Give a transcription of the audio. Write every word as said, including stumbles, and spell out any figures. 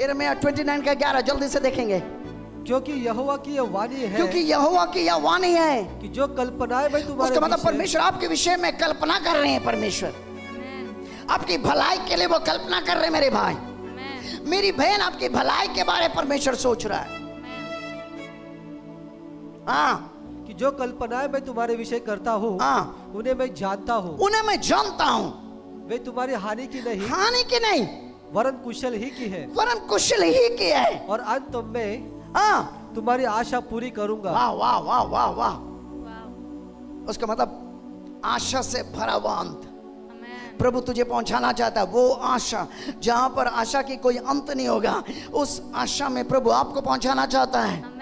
यिर्मयाह उनतीस का ग्यारह जल्दी से देखेंगे। क्योंकि यहोवा की यह वाणी है, क्योंकि यहोवा की यह वाणी है कि जो कल्पनाएं भाई तुम्हारे, उसका मतलब परमेश्वर आपके विषय में कल्पना कर रहे हैं। परमेश्वर आपकी भलाई के लिए वो कल्पना कर रहे हैं। मेरे भाई मेरी बहन, आपकी भलाई के बारे में परमेश्वर सोच रहा है। हाँ, कि जो कल्पनाएं मैं तुम्हारे विषय करता हूँ हाँ, उन्हें मैं जानता हूँ, उन्हें मैं जानता हूँ। वे तुम्हारी हानि की नहीं, हानि की नहीं, वरन कुशल ही की है, वरन कुशल ही की है, और अंत तुम में हाँ, तुम्हारी आशा पूरी करूंगा। वाह वाह वाह वाह वाह। उसका मतलब आशा से भरा हुआ अंत प्रभु तुझे पहुंचाना चाहता है। वो आशा जहाँ पर आशा की कोई अंत नहीं होगा, उस आशा में प्रभु आपको पहुंचाना चाहता है।